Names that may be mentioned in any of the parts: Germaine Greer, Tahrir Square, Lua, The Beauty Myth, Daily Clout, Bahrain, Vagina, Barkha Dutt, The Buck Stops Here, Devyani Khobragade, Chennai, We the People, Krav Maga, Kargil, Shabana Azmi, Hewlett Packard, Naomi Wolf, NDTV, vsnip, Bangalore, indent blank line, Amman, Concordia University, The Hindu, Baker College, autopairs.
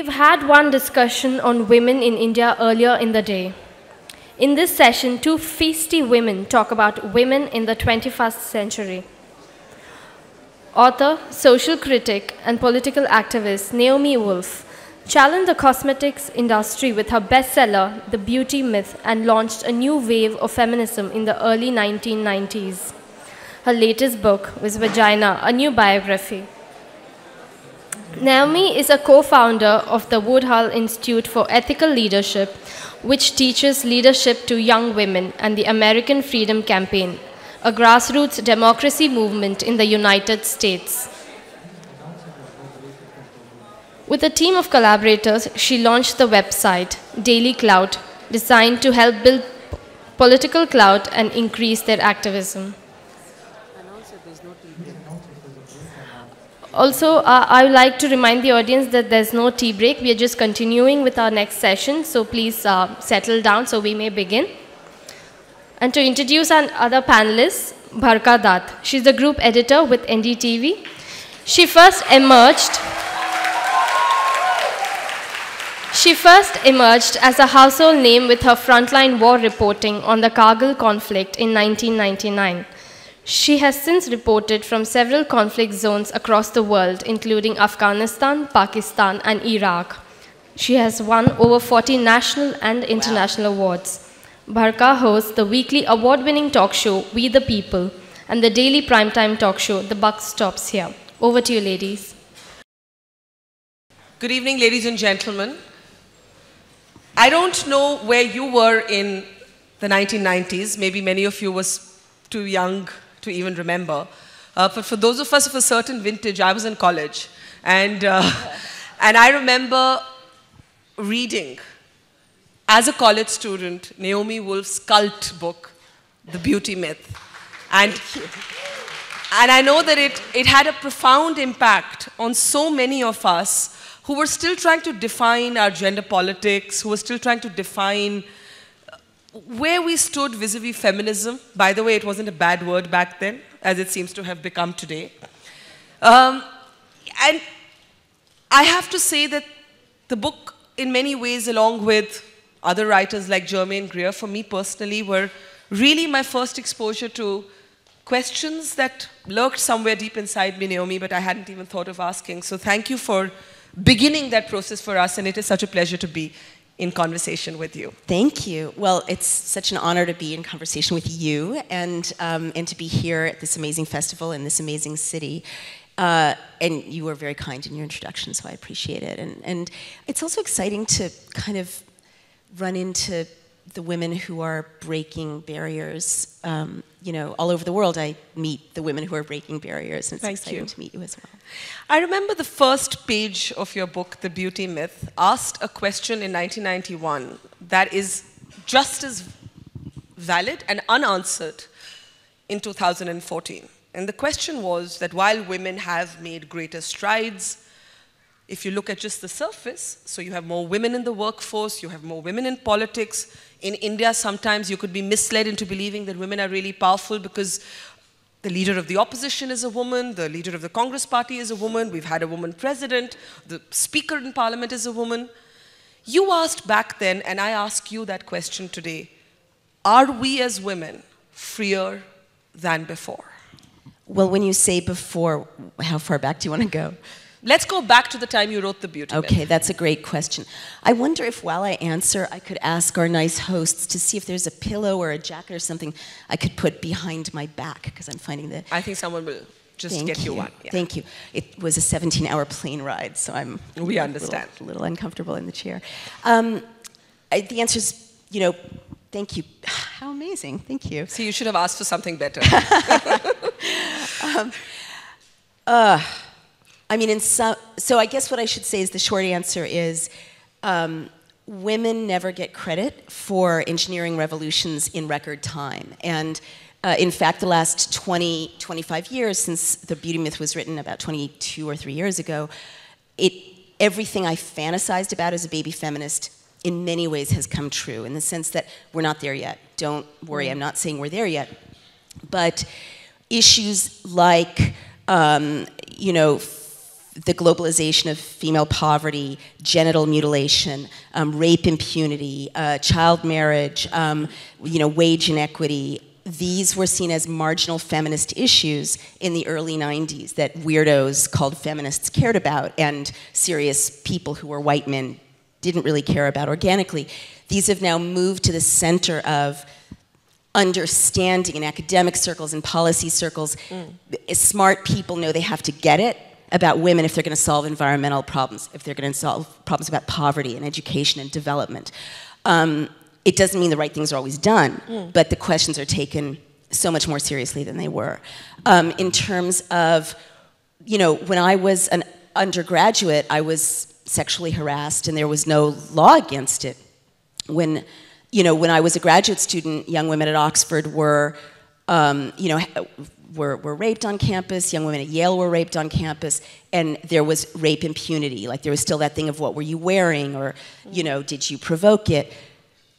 We've had one discussion on women in India earlier in the day. In this session, two feisty women talk about women in the 21st century. Author, social critic, and political activist Naomi Wolf challenged the cosmetics industry with her bestseller, The Beauty Myth, and launched a new wave of feminism in the early 1990s. Her latest book was Vagina, a new biography. Naomi is a co-founder of the Woodhull Institute for Ethical Leadership, which teaches leadership to young women, and the American Freedom Campaign, a grassroots democracy movement in the United States. With a team of collaborators, she launched the website, Daily Clout, designed to help build political clout and increase their activism. Also, I would like to remind the audience that there's no tea break. We are just continuing with our next session, so please settle down so we may begin. And to introduce our other panelist, Barkha Dutt. She's the group editor with NDTV. She first emerged as a household name with her frontline war reporting on the Kargil conflict in 1999. She has since reported from several conflict zones across the world, including Afghanistan, Pakistan, and Iraq. She has won over 40 national and international awards. Barkha hosts the weekly award-winning talk show, We the People, and the daily primetime talk show, The Buck Stops Here. Over to you, ladies. Good evening, ladies and gentlemen. I don't know where you were in the 1990s. Maybe many of you were too young to even remember. But for those of us of a certain vintage, I was in college. And I remember reading, as a college student, Naomi Wolf's cult book, The Beauty Myth. And I know that it had a profound impact on so many of us who were still trying to define our gender politics, who were still trying to define where we stood vis-a-vis feminism. By the way, it wasn't a bad word back then, as it seems to have become today. And I have to say that the book, in many ways, along with other writers like Germaine Greer, for me personally, were really my first exposure to questions that lurked somewhere deep inside me, Naomi, but I hadn't even thought of asking. So thank you for beginning that process for us, and it is such a pleasure to be in conversation with you. Thank you. Well, it's such an honor to be in conversation with you and to be here at this amazing festival in this amazing city. And you were very kind in your introduction, so I appreciate it. And it's also exciting to kind of run into the women who are breaking barriers. You know, all over the world I meet the women who are breaking barriers, and it's exciting to meet you as well. I remember the first page of your book, The Beauty Myth, asked a question in 1991 that is just as valid and unanswered in 2014. And the question was that while women have made greater strides, if you look at just the surface, so you have more women in the workforce, you have more women in politics. In India, sometimes you could be misled into believing that women are really powerful because the leader of the opposition is a woman, the leader of the Congress party is a woman, we've had a woman president, the speaker in parliament is a woman. You asked back then, and I ask you that question today, are we as women freer than before? Well, when you say before, how far back do you want to go? Let's go back to the time you wrote The Beauty Myth. Okay, that's a great question. I wonder if while I answer, I could ask our nice hosts to see if there's a pillow or a jacket or something I could put behind my back, because I'm finding that... I think someone will just get you one. Yeah. Thank you. It was a 17-hour plane ride, so we understand. A little uncomfortable in the chair. The answer is, you know, thank you. How amazing. Thank you. So you should have asked for something better. I mean, so I guess what I should say is the short answer is women never get credit for engineering revolutions in record time. And in fact, the last 20, 25 years since The Beauty Myth was written about 22 or 3 years ago, everything I fantasized about as a baby feminist in many ways has come true, in the sense that we're not there yet. Don't worry, I'm not saying we're there yet. But issues like, you know, the globalization of female poverty, genital mutilation, rape impunity, child marriage, wage inequity. These were seen as marginal feminist issues in the early 90s that weirdos called feminists cared about, and serious people who were white men didn't really care about organically. These have now moved to the center of understanding in academic circles and policy circles. Smart people know they have to get it about women if they're going to solve environmental problems, if they're going to solve problems about poverty and education and development. It doesn't mean the right things are always done, but the questions are taken so much more seriously than they were. In terms of, when I was an undergraduate, I was sexually harassed and there was no law against it. When I was a graduate student, young women at Oxford were raped on campus, young women at Yale were raped on campus, and there was rape impunity. Like, there was still that thing of, what were you wearing, or, did you provoke it?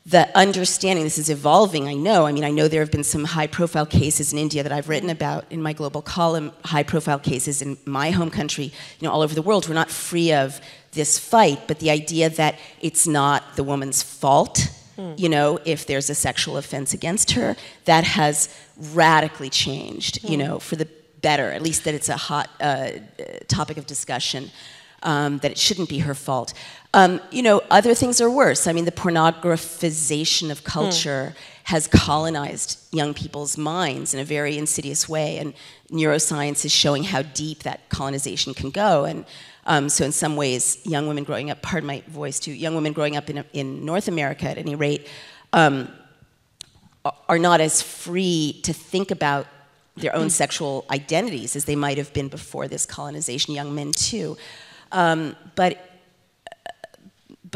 The understanding, this is evolving, I know. I mean, I know there have been some high-profile cases in India that I've written about in my global column, high-profile cases in my home country, all over the world. We're not free of this fight, but the idea that it's not the woman's fault, if there's a sexual offense against her, that has radically changed, for the better, at least that it's a hot topic of discussion, that it shouldn't be her fault. Other things are worse. I mean, the pornographization of culture has colonized young people's minds in a very insidious way, and neuroscience is showing how deep that colonization can go. And so in some ways, young women growing up, pardon my voice too, young women growing up in North America at any rate, are not as free to think about their own sexual identities as they might have been before this colonization, young men too. But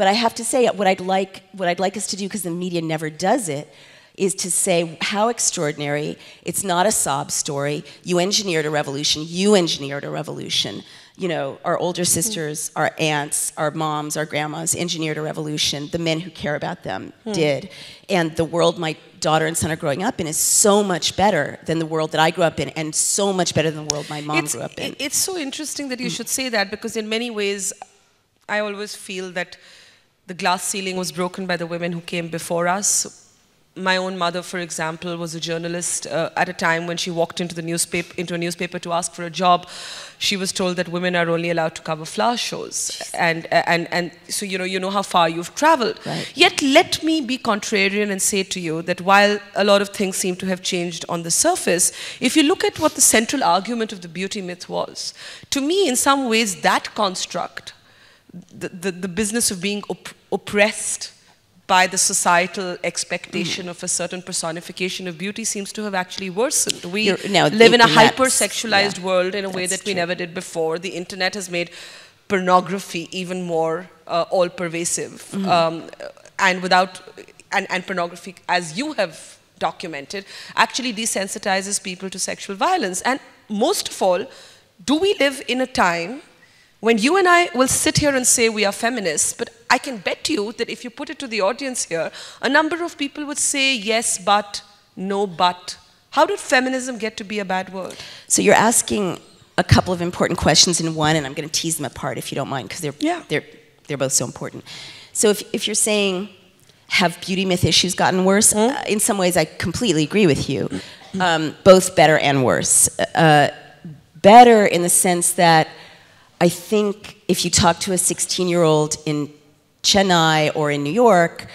I have to say, what I'd like us to do, because the media never does it, is to say how extraordinary. It's not a sob story. You engineered a revolution. You engineered a revolution. Our older sisters, our aunts, our moms, our grandmas engineered a revolution. The men who care about them did. And the world my daughter and son are growing up in is so much better than the world that I grew up in, and so much better than the world my mom grew up in. It's so interesting that you should say that, because in many ways, I always feel that the glass ceiling was broken by the women who came before us. My own mother, for example, was a journalist. At a time when she walked into a newspaper to ask for a job, she was told that women are only allowed to cover flower shows. And so you know how far you've traveled. Right. Yet let me be contrarian and say to you that while a lot of things seem to have changed on the surface, if you look at what the central argument of the beauty myth was, to me in some ways that construct, the business of being oppressed by the societal expectation of a certain personification of beauty, seems to have actually worsened. We live in a hyper-sexualized world in a way that we never did before. The internet has made pornography even more all-pervasive. And pornography, as you have documented, actually desensitizes people to sexual violence. And most of all, do we live in a time when you and I will sit here and say we are feminists, but I can bet you that if you put it to the audience here, a number of people would say yes, but, no, but. How did feminism get to be a bad word? So you're asking a couple of important questions in one, and I'm going to tease them apart if you don't mind, because they're both so important. So if you're saying, have beauty myth issues gotten worse? In some ways, I completely agree with you. Both better and worse. Better in the sense that I think if you talk to a 16-year-old in Chennai or in New York,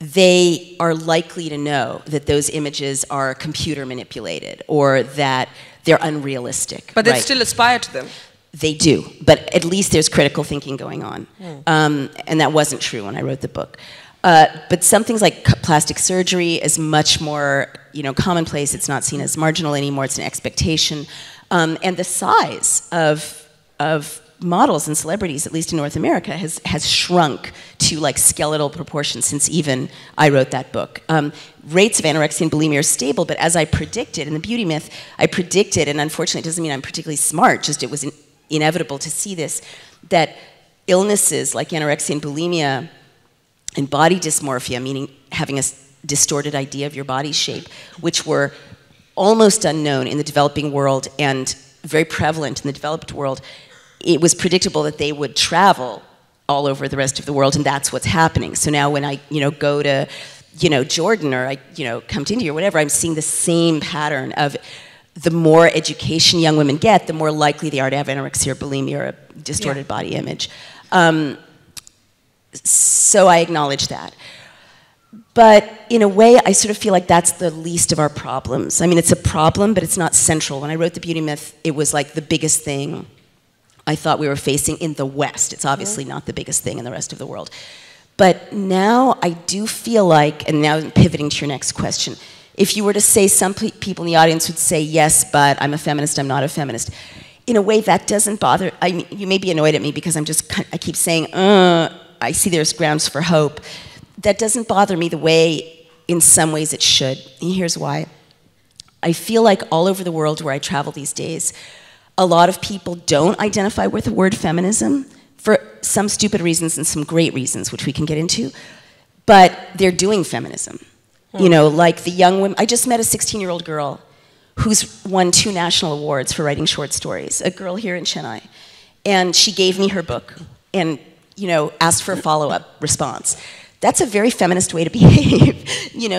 they are likely to know that those images are computer manipulated or that they're unrealistic. But they still aspire to them. They do, but at least there's critical thinking going on. And that wasn't true when I wrote the book. But some things like plastic surgery is much more commonplace. It's not seen as marginal anymore. It's an expectation. And the size of models and celebrities, at least in North America, has shrunk to like skeletal proportions since even I wrote that book. Rates of anorexia and bulimia are stable, but as I predicted in the beauty myth, I predicted, and unfortunately it doesn't mean I'm particularly smart, just it was inevitable to see this, that illnesses like anorexia and bulimia and body dysmorphia, meaning having a distorted idea of your body shape, which were almost unknown in the developing world and very prevalent in the developed world, it was predictable that they would travel all over the rest of the world, and that's what's happening. So now when I, go to, Jordan, or I, come to India or whatever, I'm seeing the same pattern of the more education young women get, the more likely they are to have anorexia or bulimia or a distorted body image. So I acknowledge that. But in a way, I sort of feel like that's the least of our problems. I mean, it's a problem, but it's not central. When I wrote The Beauty Myth, it was like the biggest thing I thought we were facing in the West. It's obviously not the biggest thing in the rest of the world. But now I do feel like, and now I'm pivoting to your next question, if you were to say, some people in the audience would say, yes, but I'm a feminist, I'm not a feminist. In a way, that doesn't bother, I mean, you may be annoyed at me because I'm just, I keep saying, I see there's grounds for hope. That doesn't bother me the way, in some ways, it should. And here's why. I feel like all over the world where I travel these days, a lot of people don't identify with the word feminism for some stupid reasons and some great reasons, which we can get into, but they're doing feminism. You know, like the young women. I just met a 16-year-old girl who's won 2 national awards for writing short stories, a girl here in Chennai. And she gave me her book and, asked for a follow-up response. That's a very feminist way to behave.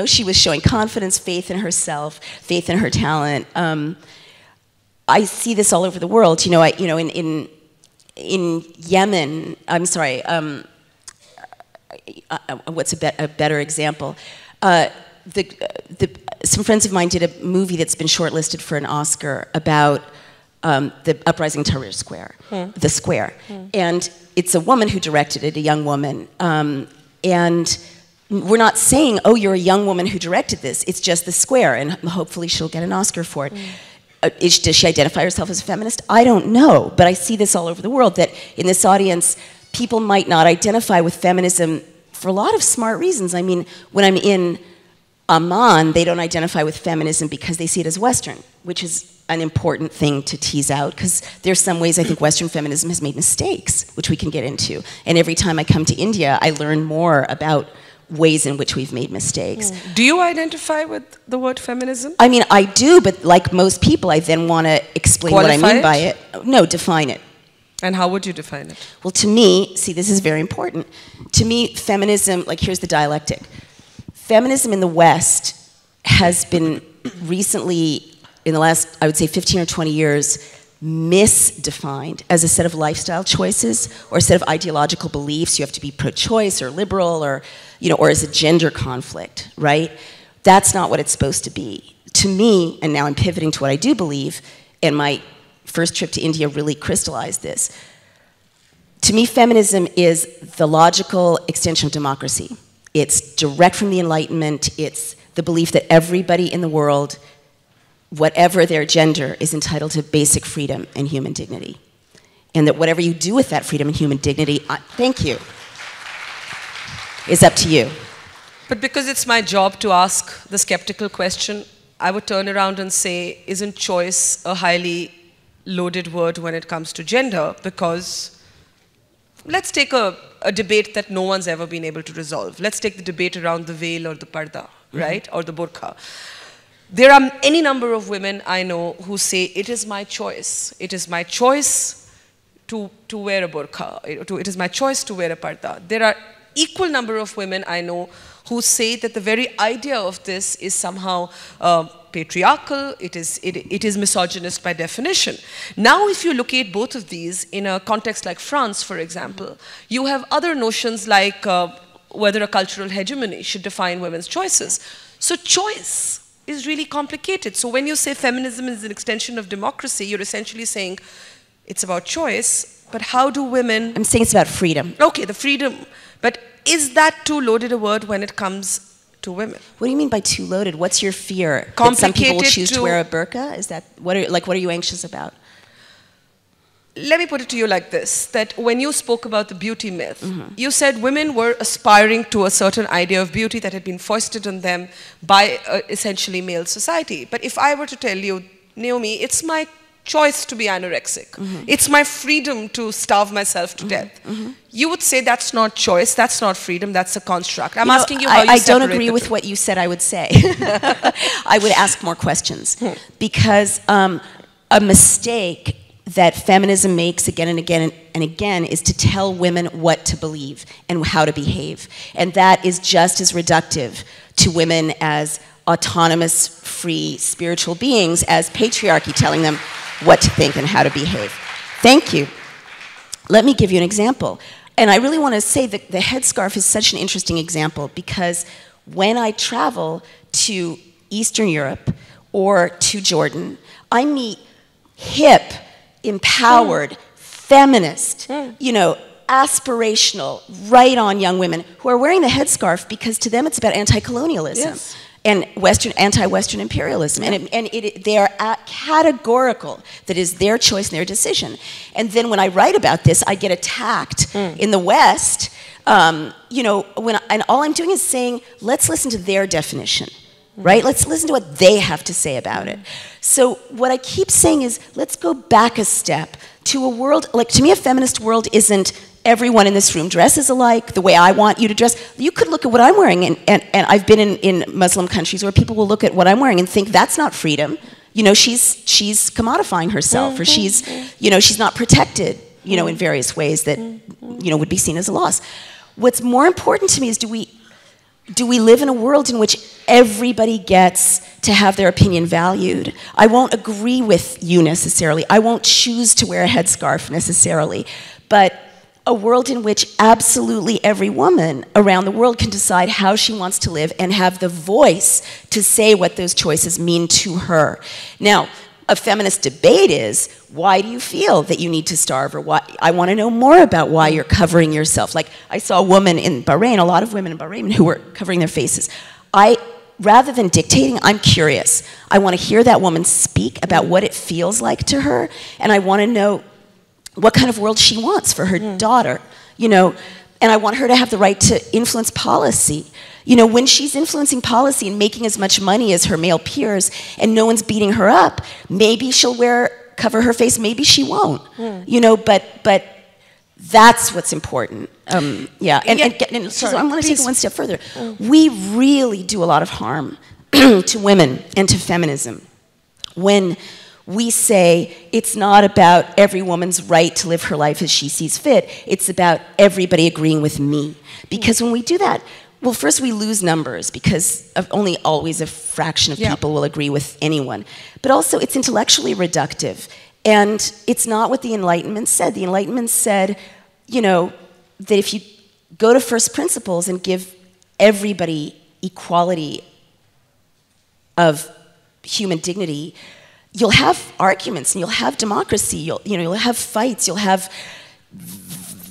She was showing confidence, faith in herself, faith in her talent. I see this all over the world. In Yemen, I'm sorry, what's a better example? Some friends of mine did a movie that's been shortlisted for an Oscar about the uprising in Tahrir Square, the square. And it's a woman who directed it, a young woman. And we're not saying, oh, you're a young woman who directed this. It's just the square, and hopefully she'll get an Oscar for it. Does she identify herself as a feminist? I don't know, but I see this all over the world, that in this audience, people might not identify with feminism for a lot of smart reasons. I mean, when I'm in Amman, they don't identify with feminism because they see it as Western, which is an important thing to tease out, because there's some ways I think Western feminism has made mistakes, which we can get into. And every time I come to India, I learn more about ways in which we've made mistakes. Do you identify with the word feminism? I mean, I do, but like most people, I then want to explain what I mean by it. No, define it. And how would you define it? Well, to me, see, this is very important. To me, feminism, like here's the dialectic. Feminism in the West has been recently, in the last, I would say 15 or 20 years, misdefined as a set of lifestyle choices or a set of ideological beliefs. You have to be pro-choice or liberal or, or as a gender conflict, right? That's not what it's supposed to be. To me, and now I'm pivoting to what I do believe, and my first trip to India really crystallized this. To me, feminism is the logical extension of democracy. It's direct from the Enlightenment. It's the belief that everybody in the world, whatever their gender, is entitled to basic freedom and human dignity. And that whatever you do with that freedom and human dignity, thank you, is up to you. But because it's my job to ask the skeptical question, I would turn around and say, isn't choice a highly loaded word when it comes to gender? Because let's take a debate that no one's ever been able to resolve. Let's take the debate around the veil or the parda, right? Or the burqa. There are any number of women I know who say, it is my choice. It is my choice to wear a burqa. It is my choice to wear a parda. There are equal number of women I know who say that the very idea of this is somehow patriarchal, it is misogynist by definition. Now if you locate both of these in a context like France, for example, you have other notions like whether a cultural hegemony should define women's choices. So choice is really complicated. So when you say feminism is an extension of democracy, you're essentially saying it's about choice, but how do women... I'm saying it's about freedom. Okay, the freedom. But is that too loaded a word when it comes to women? What do you mean by too loaded? What's your fear? That some people will choose to wear a burqa? Is that, what are you anxious about? Let me put it to you like this, that when you spoke about the beauty myth, you said women were aspiring to a certain idea of beauty that had been foisted on them by essentially male society. But if I were to tell you, Naomi, it's my choice to be anorexic, it's my freedom to starve myself to death, you would say that's not choice, that's not freedom, that's a construct. I'm asking you how you separate the two. I don't agree with what you said I would say. I would ask more questions. Because a mistake that feminism makes again and again and again is to tell women what to believe and how to behave. And that is just as reductive to women as autonomous, free, spiritual beings as patriarchy telling them what to think and how to behave. Thank you. Let me give you an example. And I really want to say that the headscarf is such an interesting example, because when I travel to Eastern Europe or to Jordan, I meet hip, empowered, feminist, you know, aspirational, right-on young women who are wearing the headscarf because to them it's about anti-colonialism. Yes. And Western, anti-Western imperialism, and they are categorical. That is their choice and their decision. And then when I write about this, I get attacked in the West. You know, and all I'm doing is saying, let's listen to their definition, right? Let's listen to what they have to say about it. So what I keep saying is, let's go back a step to a world. Like, to me, a feminist world isn't everyone in this room dresses alike, the way I want you to dress. You could look at what I'm wearing, and I've been in Muslim countries where people will look at what I'm wearing and think that's not freedom. You know, she's commodifying herself, or she's, you know, she's not protected, you know, in various ways that, you know, would be seen as a loss. What's more important to me is, do we live in a world in which everybody gets to have their opinion valued? I won't agree with you necessarily. I won't choose to wear a headscarf necessarily, but a world in which absolutely every woman around the world can decide how she wants to live and have the voice to say what those choices mean to her. Now, a feminist debate is, why do you feel that you need to starve? Or why? I want to know more about why you're covering yourself. Like, I saw a woman in Bahrain, a lot of women in Bahrain who were covering their faces. Rather than dictating, I'm curious. I want to hear that woman speak about what it feels like to her, and I want to know what kind of world she wants for her daughter, you know, and I want her to have the right to influence policy. You know, when she's influencing policy and making as much money as her male peers and no one's beating her up, maybe she'll cover her face, maybe she won't, you know, but that's what's important. So I'm going to take it one step further. We really do a lot of harm to women and to feminism when we say it's not about every woman's right to live her life as she sees fit, it's about everybody agreeing with me. Because when we do that, well, first we lose numbers, because only always a fraction of people will agree with anyone. But also it's intellectually reductive. And it's not what the Enlightenment said. The Enlightenment said, you know, that if you go to first principles and give everybody equality of human dignity, you'll have arguments, and you'll have democracy, you'll have fights, you'll have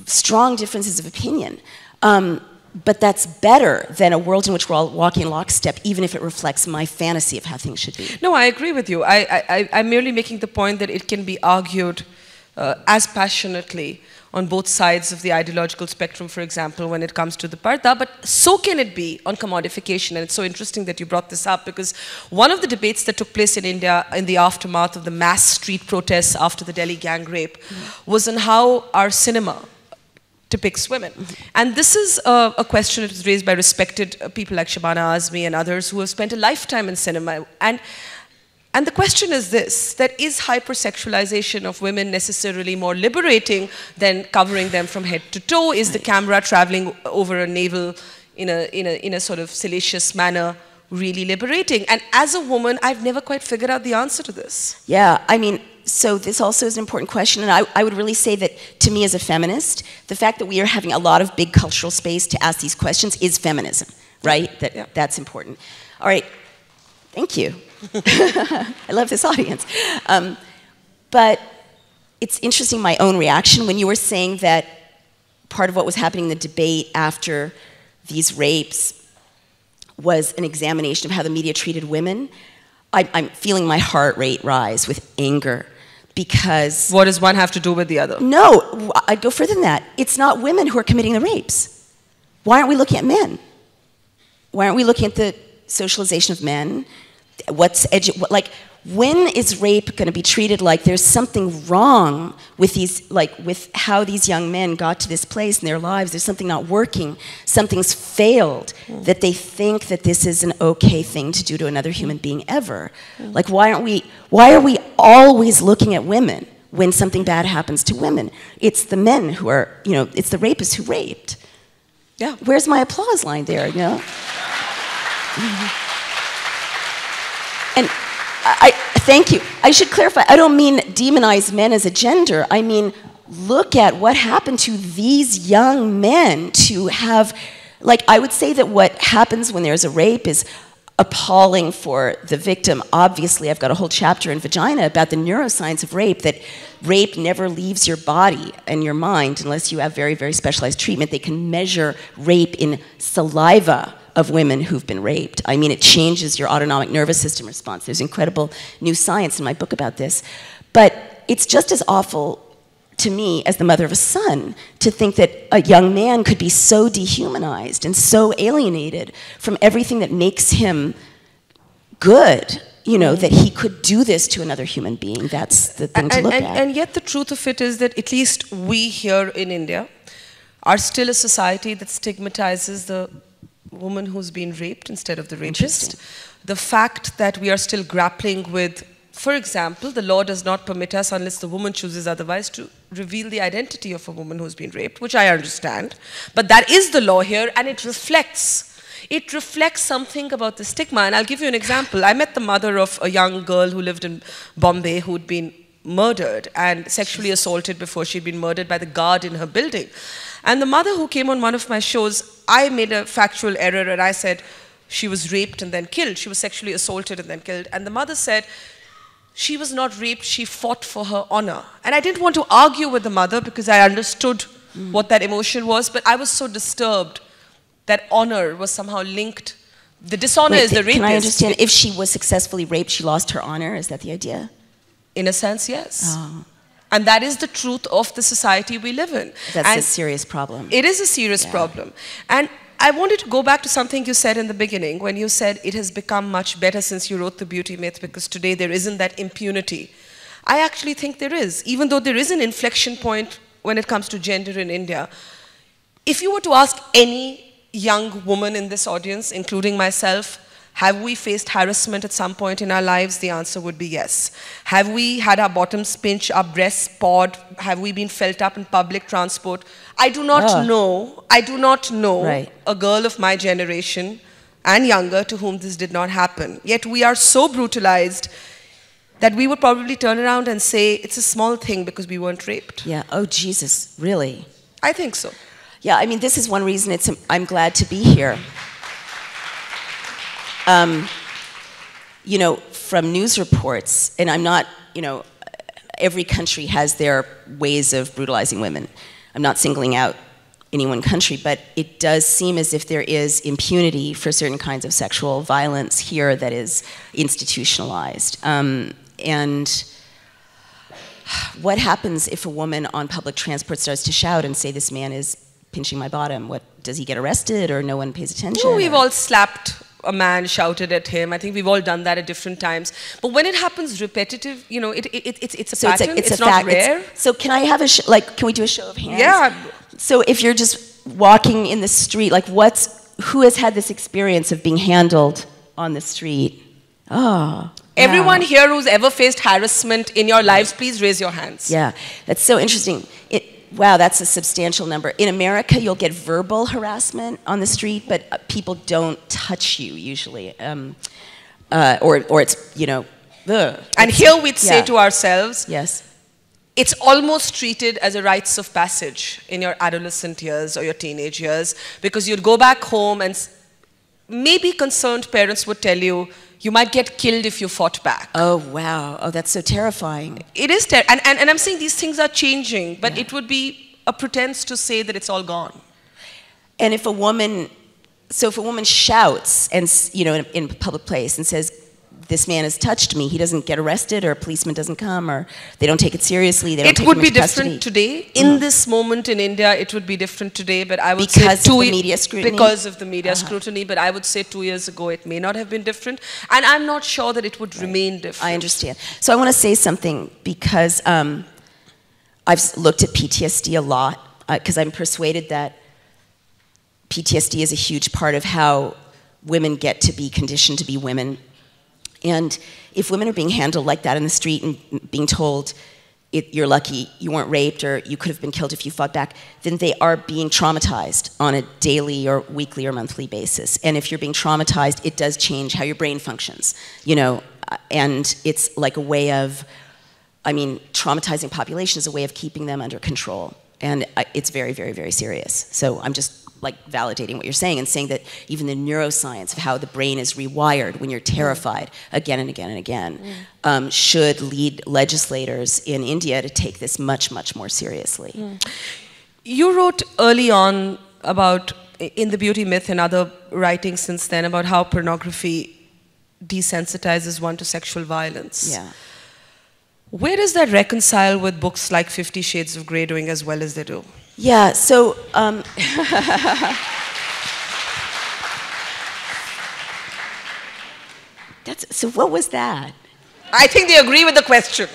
strong differences of opinion. But that's better than a world in which we're all walking lockstep, even if it reflects my fantasy of how things should be. No, I agree with you. I'm merely making the point that it can be argued as passionately on both sides of the ideological spectrum, for example, when it comes to the parda, but so can it be on commodification. And it's so interesting that you brought this up, because one of the debates that took place in India in the aftermath of the mass street protests after the Delhi gang rape was on how our cinema depicts women. And this is a question that was raised by respected people like Shabana Azmi and others who have spent a lifetime in cinema. And the question is this, that is hypersexualization of women necessarily more liberating than covering them from head to toe? Is the camera traveling over a navel in a sort of salacious manner really liberating? And as a woman, I've never quite figured out the answer to this. Yeah, I mean, so this also is an important question, and I would really say that, to me as a feminist, the fact that we are having a lot of big cultural space to ask these questions is feminism, right? That's important. All right, thank you. I love this audience. But it's interesting, my own reaction, when you were saying that part of what was happening in the debate after these rapes was an examination of how the media treated women. I'm feeling my heart rate rise with anger, because... What does one have to do with the other? No, I'd go further than that. It's not women who are committing the rapes. Why aren't we looking at men? Why aren't we looking at the socialization of men? When is rape going to be treated like there's something wrong with these, like, with how these young men got to this place in their lives? There's something not working, something's failed, that they think that this is an okay thing to do to another human being ever. Like, why are we always looking at women? when something bad happens to women. It's the men who are, you know, it's the rapists who raped. Yeah. Where's my applause line there, you know? And I thank you. I should clarify, I don't mean demonize men as a gender. I mean, look at what happened to these young men to have, like, I would say that what happens when there's a rape is appalling for the victim. Obviously, I've got a whole chapter in Vagina about the neuroscience of rape, that rape never leaves your body and your mind unless you have very, very specialized treatment. They can measure rape in saliva of women who've been raped. I mean, it changes your autonomic nervous system response. There's incredible new science in my book about this. But it's just as awful to me, as the mother of a son, to think that a young man could be so dehumanized and so alienated from everything that makes him good, you know, that he could do this to another human being. That's the thing to look at. And yet the truth of it is that at least we here in India are still a society that stigmatizes the woman who's been raped instead of the rapist. The fact that we are still grappling with, for example, the law does not permit us, unless the woman chooses otherwise, to reveal the identity of a woman who's been raped, which I understand. But that is the law here, and it reflects something about the stigma. And I'll give you an example. I met the mother of a young girl who lived in Bombay who'd been murdered and sexually assaulted before she'd been murdered by the guard in her building. And the mother who came on one of my shows, I made a factual error and I said, she was raped and then killed. She was sexually assaulted and then killed. And the mother said, she was not raped, she fought for her honor. And I didn't want to argue with the mother because I understood what that emotion was, but I was so disturbed that honor was somehow linked. The dishonor is the rapist. Can I understand, if she was successfully raped, she lost her honor? Is that the idea? In a sense, yes. Oh. And that is the truth of the society we live in. That's a serious problem. It is a serious problem. And I wanted to go back to something you said in the beginning when you said it has become much better since you wrote The Beauty Myth because today there isn't that impunity. I actually think there is, even though there is an inflection point when it comes to gender in India. If you were to ask any young woman in this audience, including myself, have we faced harassment at some point in our lives? The answer would be yes. Have we had our bottoms pinched, our breasts pawed? Have we been felt up in public transport? I do not know. I do not know a girl of my generation and younger to whom this did not happen. Yet we are so brutalized that we would probably turn around and say it's a small thing because we weren't raped. Yeah. Oh, Jesus. Really? I think so. Yeah. I mean, this is one reason it's, I'm glad to be here. You know, from news reports, and I'm not, you know, every country has their ways of brutalizing women. I'm not singling out any one country, but it does seem as if there is impunity for certain kinds of sexual violence here that is institutionalized. And what happens if a woman on public transport starts to shout and say, this man is pinching my bottom? What, does he get arrested or no one pays attention? No, we've all slapped a man, shouted at him. I think we've all done that at different times. But when it happens repetitive, you know, it's a so pattern. It's a not rare. So can I have a can we do a show of hands? Yeah. So if you're just walking in the street, like who has had this experience of being handled on the street? Oh. Everyone here who's ever faced harassment in your lives, please raise your hands. Yeah, that's so interesting. Wow, that's a substantial number. In America, you'll get verbal harassment on the street, but people don't touch you usually, or it's, you know. Ugh. And here we'd say to ourselves, yes, it's almost treated as a rites of passage in your adolescent years or your teenage years, because you'd go back home and maybe concerned parents would tell you, you might get killed if you fought back. Oh, wow. Oh, that's so terrifying. It is terrifying. And I'm saying these things are changing, but it would be a pretense to say that it's all gone. And if a woman, so if a woman shouts and, you know, in a public place and says, this man has touched me, he doesn't get arrested, or a policeman doesn't come, or they don't take it seriously, they don't take him into custody. It would be different today. In this moment in India, it would be different today, but I would say because of the media scrutiny, but I would say 2 years ago it may not have been different, and I'm not sure that it would remain different. I understand. So I want to say something, because I've looked at PTSD a lot, because I'm persuaded that PTSD is a huge part of how women get to be conditioned to be women. And if women are being handled like that in the street and being told, you're lucky you weren't raped or you could have been killed if you fought back, then they are being traumatized on a daily or weekly or monthly basis. And if you're being traumatized, it does change how your brain functions, you know, and it's like a way of, I mean, traumatizing population is a way of keeping them under control. And it's very, very, very serious. So I'm just like validating what you're saying and saying that even the neuroscience of how the brain is rewired when you're terrified again and again and again should lead legislators in India to take this much, much more seriously. You wrote early on about, in The Beauty Myth and other writings since then, about how pornography desensitizes one to sexual violence. Yeah. Where does that reconcile with books like 50 Shades of Grey doing as well as they do? Yeah, so, so what was that? I think they agree with the question.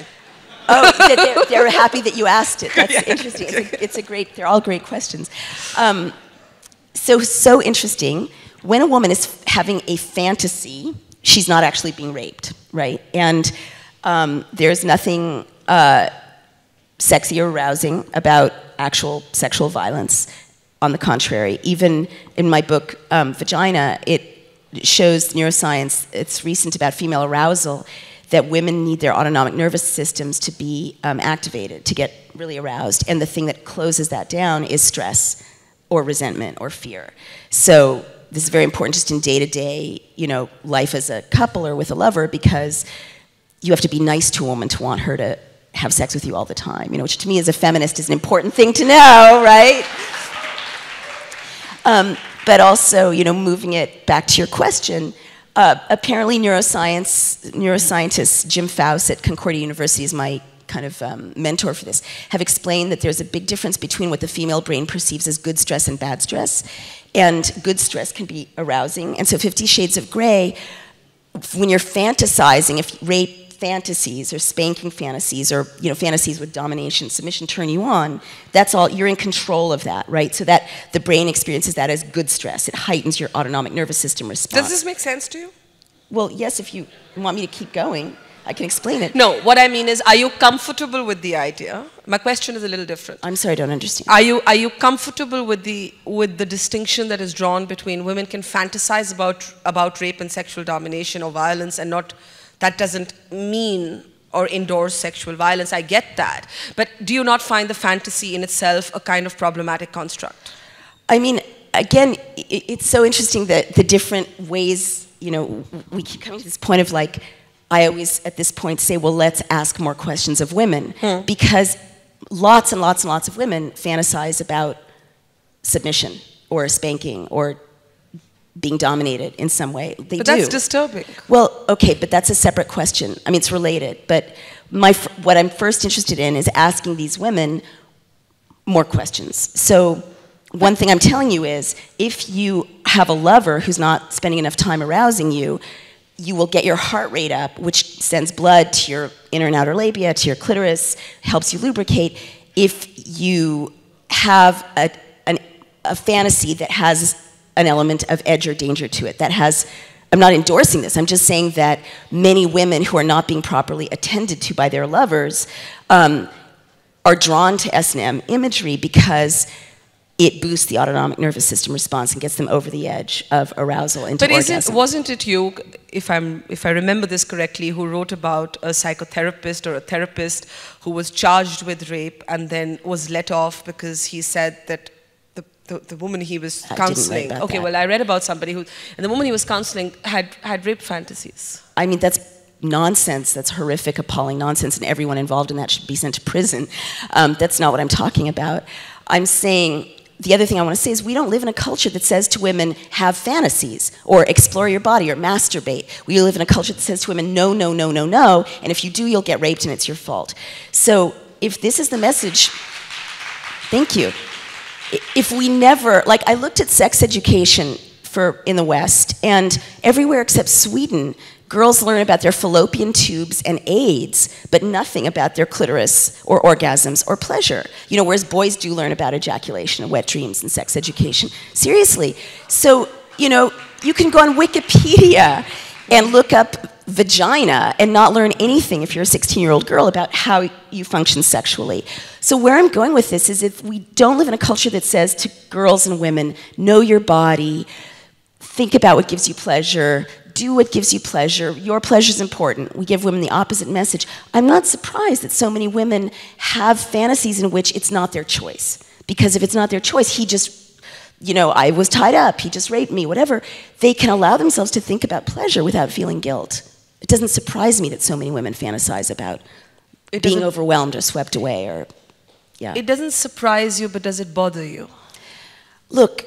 Oh, they're happy that you asked it. That's interesting. It's a great, they're all great questions. So interesting. When a woman is having a fantasy, she's not actually being raped, right? And there's nothing sexy or arousing about actual sexual violence. On the contrary, even in my book, Vagina, it shows neuroscience, it's recent about female arousal, that women need their autonomic nervous systems to be activated, to get really aroused. And the thing that closes that down is stress or resentment or fear. So this is very important just in day-to-day, you know, life as a couple or with a lover, because you have to be nice to a woman to want her to have sex with you all the time, you know, which to me as a feminist is an important thing to know, right? But also, you know, moving it back to your question, apparently neuroscientist Jim Fouse at Concordia University is my kind of mentor for this, have explained that there's a big difference between what the female brain perceives as good stress and bad stress, and good stress can be arousing. And so 50 Shades of Grey, when you're fantasizing, if rape fantasies or spanking fantasies or, you know, fantasies with domination, submission turn you on, that's all, you're in control of that, right? So that the brain experiences that as good stress. It heightens your autonomic nervous system response. Does this make sense to you? Well, yes, if you want me to keep going, I can explain it. No, what I mean is, are you comfortable with the idea? My question is a little different. I'm sorry, I don't understand. Are you comfortable with the distinction that is drawn between women can fantasize about rape and sexual domination or violence, and not, that doesn't mean or endorse sexual violence? I get that. But do you not find the fantasy in itself a kind of problematic construct? I mean, again, it's so interesting that the different ways, you know, we keep coming to this point of like, I always at this point say, well, let's ask more questions of women. Because lots and lots and lots of women fantasize about submission or spanking or being dominated in some way. But that's disturbing. Well, okay, but that's a separate question. I mean, it's related, but what I'm first interested in is asking these women more questions. So one thing I'm telling you is, if you have a lover who's not spending enough time arousing you, you will get your heart rate up, which sends blood to your inner and outer labia, to your clitoris, helps you lubricate. If you have a fantasy that has an element of edge or danger to it, that has, I'm not endorsing this, I'm just saying that many women who are not being properly attended to by their lovers are drawn to S&M imagery because it boosts the autonomic nervous system response and gets them over the edge of arousal into orgasm. But wasn't it you, if I remember this correctly, who wrote about a psychotherapist or a therapist who was charged with rape and then was let off because he said that the woman he was counseling. Okay, well, I read about somebody who, and the woman he was counseling had rape fantasies. I mean, that's nonsense. That's horrific, appalling nonsense, and everyone involved in that should be sent to prison. That's not what I'm talking about. I'm saying, the other thing I want to say is, we don't live in a culture that says to women, have fantasies, or explore your body, or masturbate. We live in a culture that says to women, no, no, no, no, no, and if you do, you'll get raped and it's your fault. So if this is the message, thank you. If we never, like, I looked at sex education in the West, and everywhere except Sweden, girls learn about their fallopian tubes and AIDS, but nothing about their clitoris or orgasms or pleasure. You know, whereas boys do learn about ejaculation and wet dreams and sex education. Seriously. So, you know, you can go on Wikipedia and look up vagina and not learn anything if you're a 16-year-old girl about how you function sexually. So where I'm going with this is if we don't live in a culture that says to girls and women, know your body, think about what gives you pleasure, do what gives you pleasure, your pleasure is important. We give women the opposite message. I'm not surprised that so many women have fantasies in which it's not their choice. Because if it's not their choice, he just, you know, I was tied up, he just raped me, whatever. They can allow themselves to think about pleasure without feeling guilt. It doesn't surprise me that so many women fantasize about being overwhelmed or swept away or, yeah. It doesn't surprise you, but does it bother you? Look,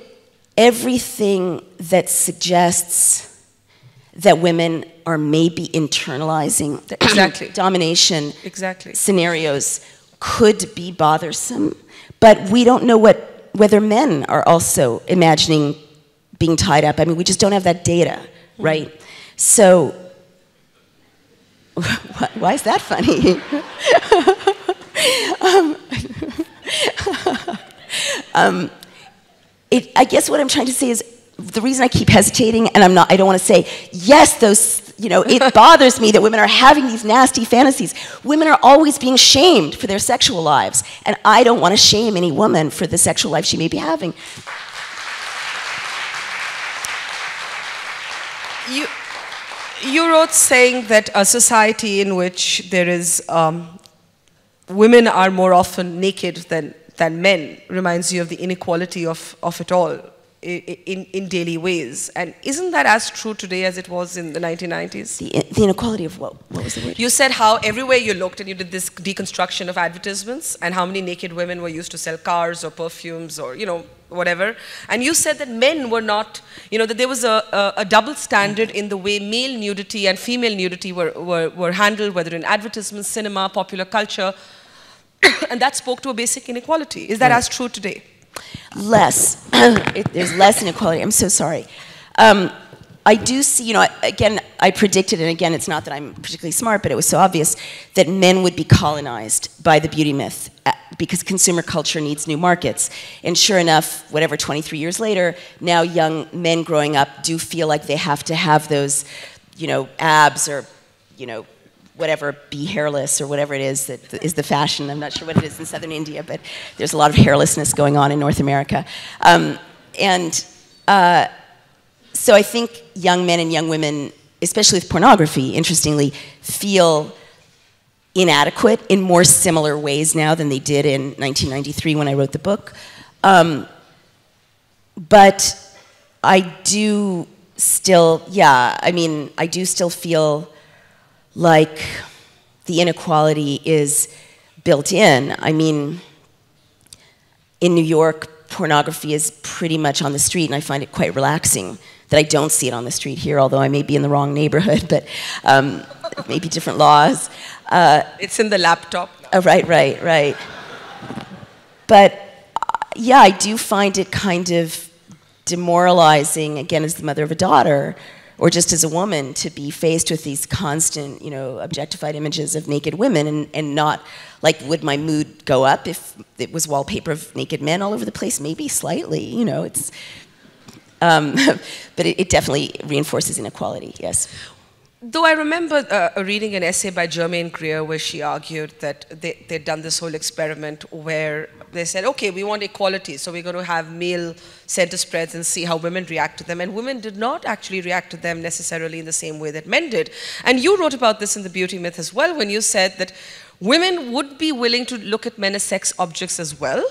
everything that suggests that women are maybe internalizing exactly. domination exactly. scenarios could be bothersome, but we don't know what whether men are also imagining being tied up. I mean, we just don't have that data, right? Mm-hmm. So, why is that funny? I guess what I'm trying to say is the reason I keep hesitating, and I don't want to say, yes, those, you know, it bothers me that women are having these nasty fantasies. Women are always being shamed for their sexual lives, and I don't want to shame any woman for the sexual life she may be having. You wrote saying that a society in which there is, women are more often naked than men reminds you of the inequality of it all. In daily ways. And isn't that as true today as it was in the 1990s? The inequality of what was the word? You said how everywhere you looked, and you did this deconstruction of advertisements and how many naked women were used to sell cars or perfumes or, you know, whatever. And you said that men were not, you know, that there was a double standard in the way male nudity and female nudity were handled, whether in advertisements, cinema, popular culture. And that spoke to a basic inequality. Is that as true today? Less. There's less inequality. I'm so sorry. I do see, you know, again, I predicted, and again, it's not that I'm particularly smart, but it was so obvious that men would be colonized by the beauty myth because consumer culture needs new markets. And sure enough, whatever, 23 years later, now young men growing up do feel like they have to have those, you know, abs or, you know, whatever, be hairless or whatever it is that is the fashion. I'm not sure what it is in southern India, but there's a lot of hairlessness going on in North America. So I think young men and young women, especially with pornography, interestingly, feel inadequate in more similar ways now than they did in 1993 when I wrote the book. But I do still, yeah, I mean, I do still feel like the inequality is built in. I mean, in New York, pornography is pretty much on the street, and I find it quite relaxing that I don't see it on the street here, although I may be in the wrong neighborhood, but maybe different laws. It's in the laptop. Oh, right. But yeah, I do find it kind of demoralizing, again, as the mother of a daughter, or just as a woman, to be faced with these constant, you know, objectified images of naked women and not, like, would my mood go up if it was wallpaper of naked men all over the place? Maybe slightly, you know, it's, but it definitely reinforces inequality, yes. Though I remember reading an essay by Germaine Greer where she argued that they'd done this whole experiment where they said, okay, we want equality, so we're going to have male center spreads and see how women react to them. And women did not actually react to them necessarily in the same way that men did. And you wrote about this in The Beauty Myth as well, when you said that women would be willing to look at men as sex objects as well,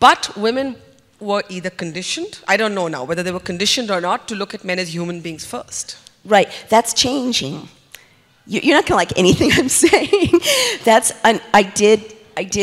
but women were either conditioned, I don't know now whether they were conditioned or not, to look at men as human beings first. Right, that's changing. You're not going to like anything I'm saying. I did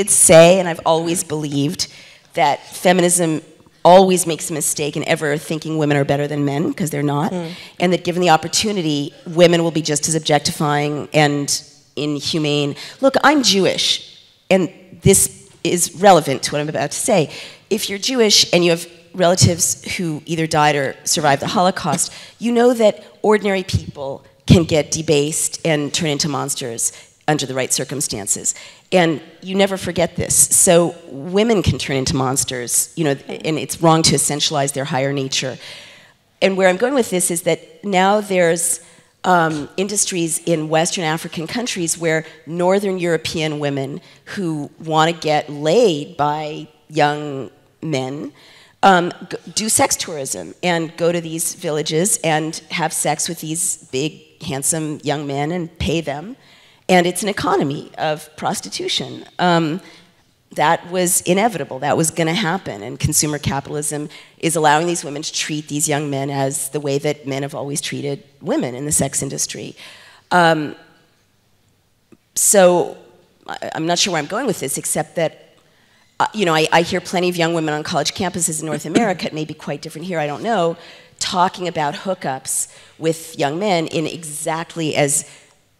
say, and I've always believed, that feminism always makes a mistake in ever thinking women are better than men, because they're not, and that given the opportunity, women will be just as objectifying and inhumane. Look, I'm Jewish, and this is relevant to what I'm about to say. If you're Jewish and you have relatives who either died or survived the Holocaust, you know that ordinary people can get debased and turn into monsters under the right circumstances. And you never forget this. So women can turn into monsters, you know, and it's wrong to essentialize their higher nature. And where I'm going with this is that now there's industries in Western African countries where Northern European women who want to get laid by young men do sex tourism and go to these villages and have sex with these big, handsome young men and pay them. And it's an economy of prostitution. That was inevitable. That was going to happen. And consumer capitalism is allowing these women to treat these young men as the way that men have always treated women in the sex industry. So I'm not sure where I'm going with this, except that, you know, I hear plenty of young women on college campuses in North America, it may be quite different here, I don't know, talking about hookups with young men in exactly as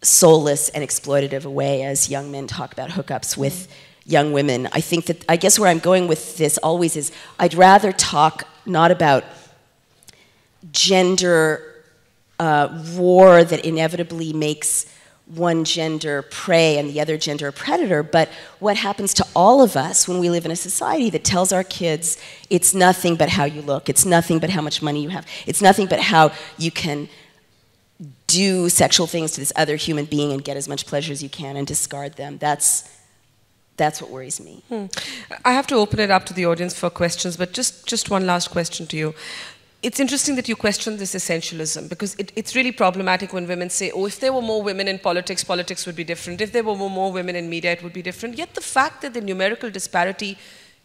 soulless and exploitative a way as young men talk about hookups with young women. I think that, I guess where I'm going with this always is, I'd rather talk not about gender war that inevitably makes one gender prey and the other gender a predator, but what happens to all of us when we live in a society that tells our kids it's nothing but how you look, it's nothing but how much money you have, it's nothing but how you can do sexual things to this other human being and get as much pleasure as you can and discard them. That's what worries me. I have to open it up to the audience for questions, but just one last question to you. It's interesting that you question this essentialism, because it's really problematic when women say, oh, if there were more women in politics, politics would be different. If there were more women in media, it would be different. Yet the fact that the numerical disparity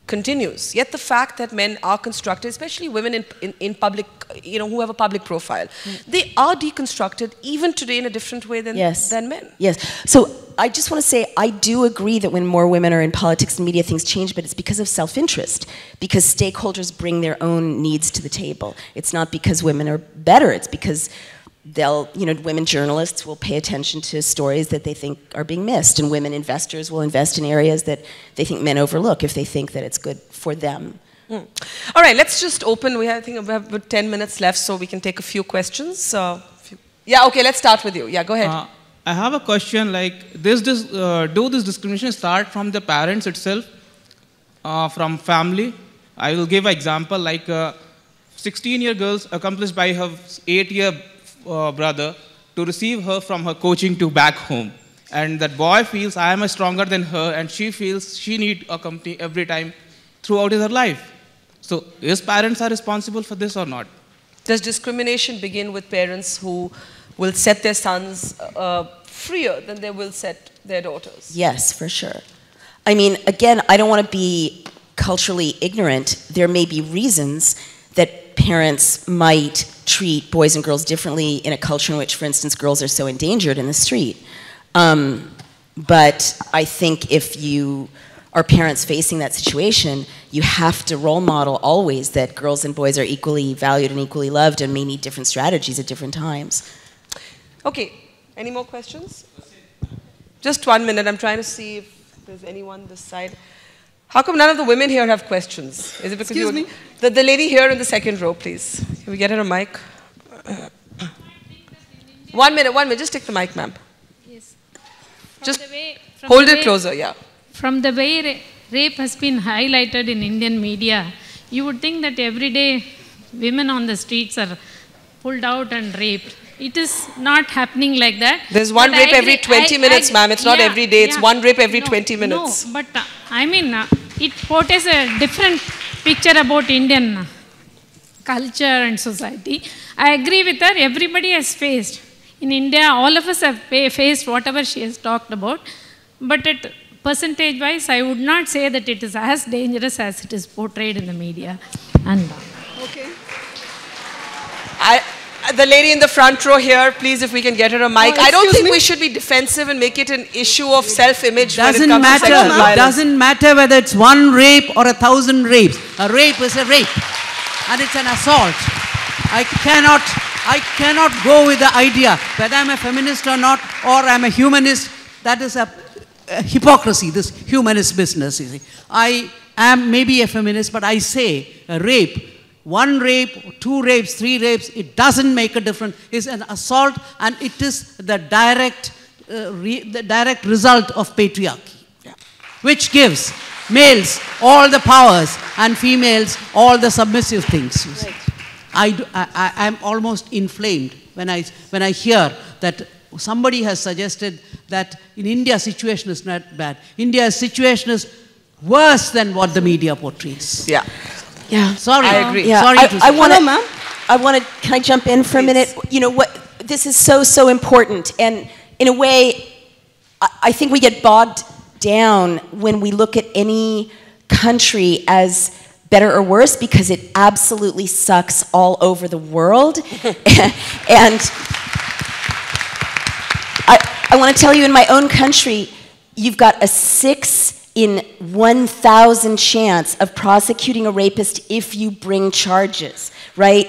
continues, yet the fact that men are constructed, especially women in public, you know, who have a public profile, they are deconstructed even today in a different way than men. Yes. So I just want to say, I do agree that when more women are in politics and media, things change, but it's because of self-interest, because stakeholders bring their own needs to the table. It's not because women are better, it's because women journalists will pay attention to stories that they think are being missed, and women investors will invest in areas that they think men overlook if they think that it's good for them. All right, let's just open. I think we have about 10 minutes left, so we can take a few questions. Yeah, okay, let's start with you. Yeah, go ahead. I have a question, like, do this discrimination start from the parents itself, from family? I will give an example, like 16-year girls accomplished by her 8-year brother to receive her from her coaching to back home, and that boy feels I am stronger than her, and she feels she needs a company every time throughout her life. So his parents are responsible for this or not? Does discrimination begin with parents who will set their sons freer than they will set their daughters? Yes, for sure. I mean, again, I don't want to be culturally ignorant. There may be reasons that parents might treat boys and girls differently in a culture in which, for instance, girls are so endangered in the street. But I think if you are parents facing that situation, you have to role model always that girls and boys are equally valued and equally loved and may need different strategies at different times. Okay, any more questions? Just 1 minute, I'm trying to see if there's anyone this side. How come none of the women here have questions? Is it because Excuse me? The lady here in the second row, please. Can we get her a mic? 1 minute, 1 minute. Just take the mic, ma'am. Yes. Just hold it closer, yeah. From the way rape has been highlighted in Indian media, you would think that every day women on the streets are pulled out and raped. It is not happening like that. There's one rape every 20 minutes, ma'am. It's not every day. It's one rape every 20 minutes. No, but I mean, it portrays a different picture about Indian culture and society. I agree with her. Everybody has faced. In India, all of us have faced whatever she has talked about. But percentage-wise, I would not say that it is as dangerous as it is portrayed in the media. And okay. The lady in the front row here, please, if we can get her a mic. I don't think we should be defensive and make it an issue of self-image when it comes to sexual violence. It doesn't matter whether it's one rape or 1,000 rapes. A rape is a rape. And it's an assault. I cannot go with the idea, whether I'm a feminist or not, or I'm a humanist, that is a hypocrisy, this humanist business, you see. I am maybe a feminist, but I say a rape. One rape, two rapes, three rapes, it doesn't make a difference. It's an assault, and it is the direct result of patriarchy, which gives males all the powers and females all the submissive things. Right. I'm almost inflamed when I hear that somebody has suggested that in India situation is not bad. India's situation is worse than what the media portrays. Yeah. Yeah. Sorry. I agree. Yeah. Sorry to say. Can I jump in for a minute? You know what, this is so important, and in a way I think we get bogged down when we look at any country as better or worse, because it absolutely sucks all over the world. And I want to tell you, in my own country, you've got a 6 in 1,000 chance of prosecuting a rapist if you bring charges, right?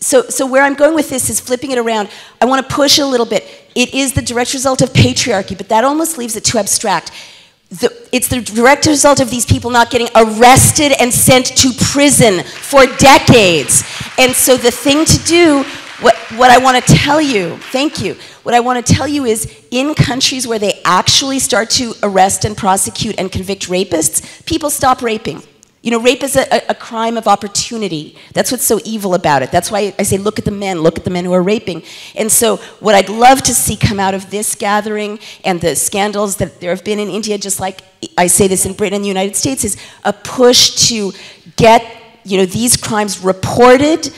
So where I'm going with this is flipping it around. I want to push a little bit. It is the direct result of patriarchy, but that almost leaves it too abstract. It's the direct result of these people not getting arrested and sent to prison for decades. And so the thing to do, what I want to tell you, thank you, what I want to tell you is, in countries where they actually start to arrest and prosecute and convict rapists, people stop raping. You know, rape is a crime of opportunity. That's what's so evil about it. That's why I say, look at the men who are raping. And so what I'd love to see come out of this gathering and the scandals that there have been in India, just like I say this in Britain and the United States, is a push to get, you know, these crimes reported,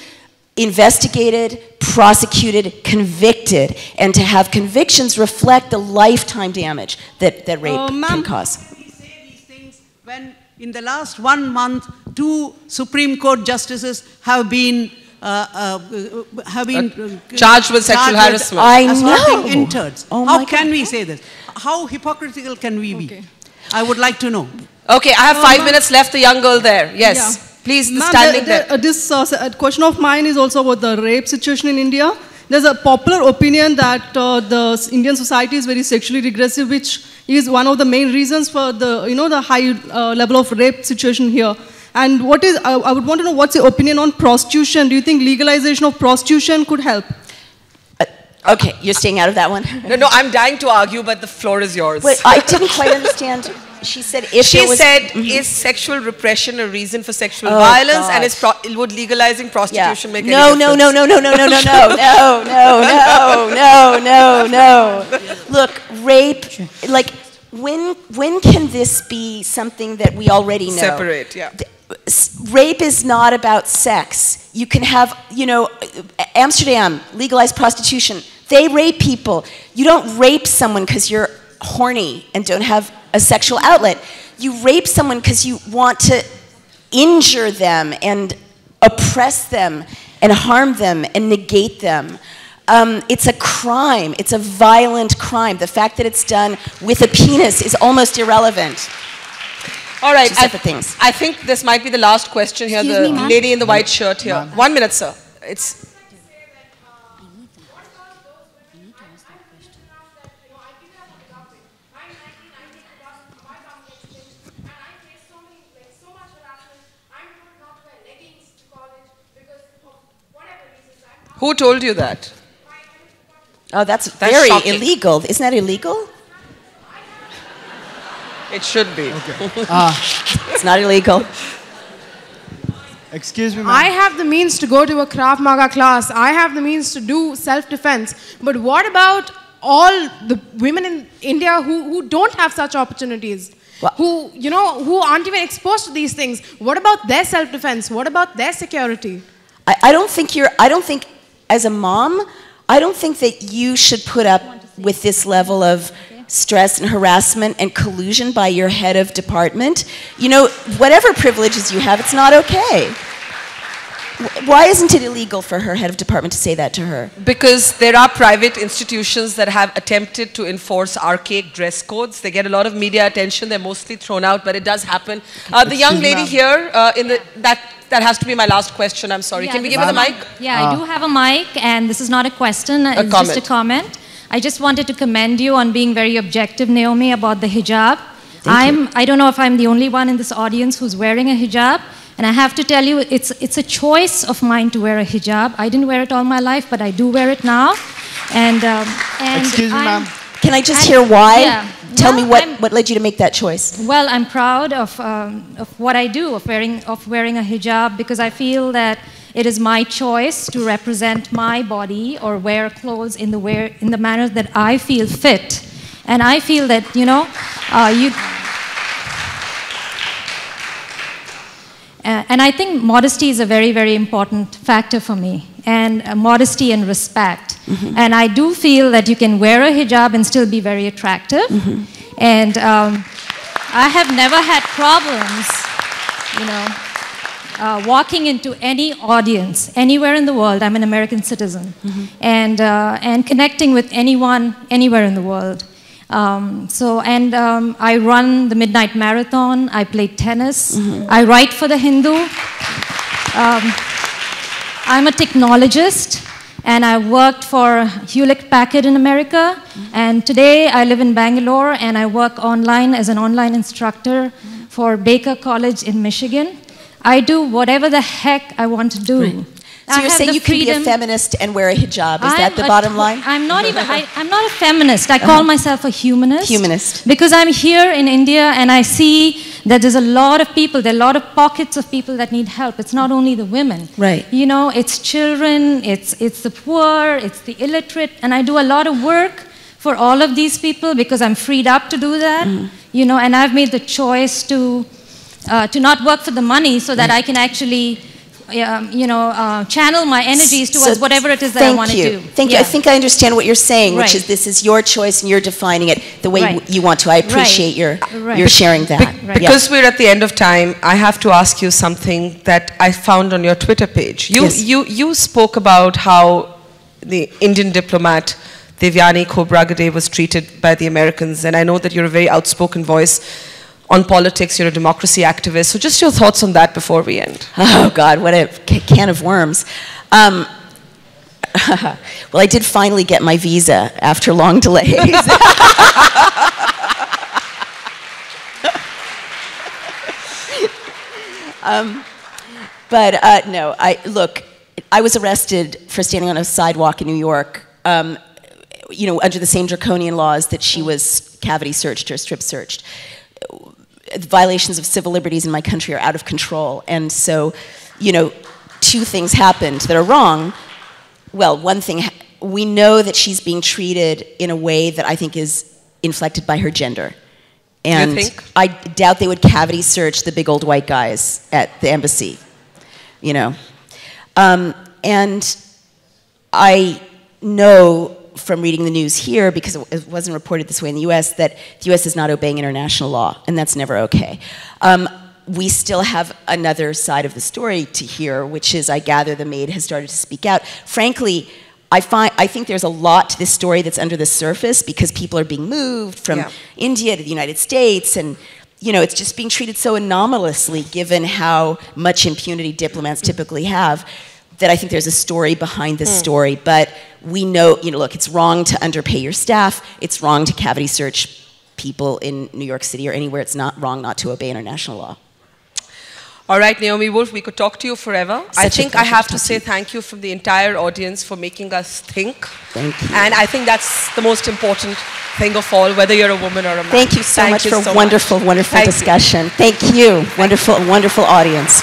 investigated, prosecuted, convicted, and to have convictions reflect the lifetime damage that rape can cause. We say these things when, in the last 1 month, 2 Supreme Court justices have been charged with sexual harassment. I know. Interns. Oh, how can we say this? How hypocritical can we be? I would like to know. Okay, I have 5 minutes left. The young girl there. Yes. Yeah. Please, standing there. This question of mine is also about the rape situation in India. There's a popular opinion that the Indian society is very sexually regressive, which is one of the main reasons for the, you know, the high level of rape situation here. And what is, I would want to know what's your opinion on prostitution. Do you think legalization of prostitution could help? Okay, you're staying out of that one. No, I'm dying to argue, but the floor is yours. Wait, I didn't quite understand. She said, is sexual repression a reason for sexual violence? And would legalizing prostitution make any difference? No. Look, rape, like, when can this be something that we already know? Separate, yeah. Rape is not about sex. You can have, you know, Amsterdam legalized prostitution. They rape people. You don't rape someone because you're horny and don't have a sexual outlet. You rape someone because you want to injure them and oppress them and harm them and negate them. It's a crime. It's a violent crime. The fact that it's done with a penis is almost irrelevant. All right. I think this might be the last question here. Excuse the lady in the white shirt here. 1 minute, sir. It's. Who told you that? Oh, that's very shocking. Illegal. Isn't that illegal? It should be. Okay. It's not illegal. Excuse me, ma'am. I have the means to go to a Krav Maga class. I have the means to do self-defense. But what about all the women in India who don't have such opportunities? What? Who, you know, who aren't even exposed to these things? What about their self-defense? What about their security? I don't think as a mom, I don't think that you should put up with this level of stress and harassment and collusion by your head of department. You know, whatever privileges you have, it's not okay. Why isn't it illegal for her head of department to say that to her? Because there are private institutions that have attempted to enforce archaic dress codes. They get a lot of media attention. They're mostly thrown out, but it does happen. The young lady here, that has to be my last question. I'm sorry. Can we give her the mic? Yeah, I do have a mic, and this is not a question. It's just a comment. I just wanted to commend you on being very objective, Naomi, about the hijab. I don't know if I'm the only one in this audience who's wearing a hijab. And I have to tell you, it's a choice of mine to wear a hijab. I didn't wear it all my life, but I do wear it now. And excuse me, ma'am. Can I just hear why? Yeah. Tell me what led you to make that choice. Well, I'm proud of what I do, of wearing a hijab, because I feel that It is my choice to represent my body or wear clothes in the manner that I feel fit. And I feel that, you know, and I think modesty is a very, very important factor for me, and modesty and respect. Mm-hmm. And I do feel that you can wear a hijab and still be very attractive. Mm-hmm. And I have never had problems, you know, walking into any audience, anywhere in the world. I'm an American citizen. Mm-hmm. And connecting with anyone, anywhere in the world. I run the Midnight Marathon, I play tennis, mm-hmm. I write for The Hindu. I'm a technologist, and I worked for Hewlett Packard in America, mm-hmm. and today I live in Bangalore, and I work online as an online instructor mm-hmm. for Baker College in Michigan. I do whatever the heck I want to do. Right. So you're saying you can be a feminist and wear a hijab, is that the bottom line? I'm not even, I'm not a feminist. I call myself a humanist. Humanist. Because I'm here in India and I see that there's a lot of people, there are a lot of pockets of people that need help. It's not only the women. Right. You know, it's children, it's the poor, it's the illiterate. And I do a lot of work for all of these people because I'm freed up to do that. Mm. You know, and I've made the choice to not work for the money so that I can actually... channel my energies towards whatever it is that I want to do. Thank you. I think I understand what you're saying, which is this is your choice and you're defining it the way you want to. I appreciate your sharing that. Because we're at the end of time, I have to ask you something that I found on your Twitter page. You spoke about how the Indian diplomat Devyani Khobragade was treated by the Americans, and I know that you're a very outspoken voice on politics, you're a democracy activist. So just your thoughts on that before we end. Oh God, what a can of worms. Well, I did finally get my visa after long delays. I was arrested for standing on a sidewalk in New York, you know, under the same draconian laws that she was cavity searched or strip searched. Violations of civil liberties in my country are out of control, and so, you know, two things happened that are wrong. Well, one thing, we know that she's being treated in a way that I think is inflected by her gender, and I doubt they would cavity search the big old white guys at the embassy, you know. And I know from reading the news here, because it wasn't reported this way in the US, that the US is not obeying international law, and that's never okay. We still have another side of the story to hear, which is, I gather the maid has started to speak out. Frankly, I think there's a lot to this story that's under the surface, because people are being moved from India to the United States, and you know, it's just being treated so anomalously, given how much impunity diplomats typically have, that I think there's a story behind this story, but we know, you know, look, it's wrong to underpay your staff, it's wrong to cavity search people in New York City or anywhere, it's not wrong not to obey international law. All right, Naomi Wolf, we could talk to you forever. I think I have to say thank you from the entire audience for making us think. Thank you. And I think that's the most important thing of all, whether you're a woman or a man. Thank you so much for a wonderful, wonderful discussion. Thank you. Wonderful, wonderful audience.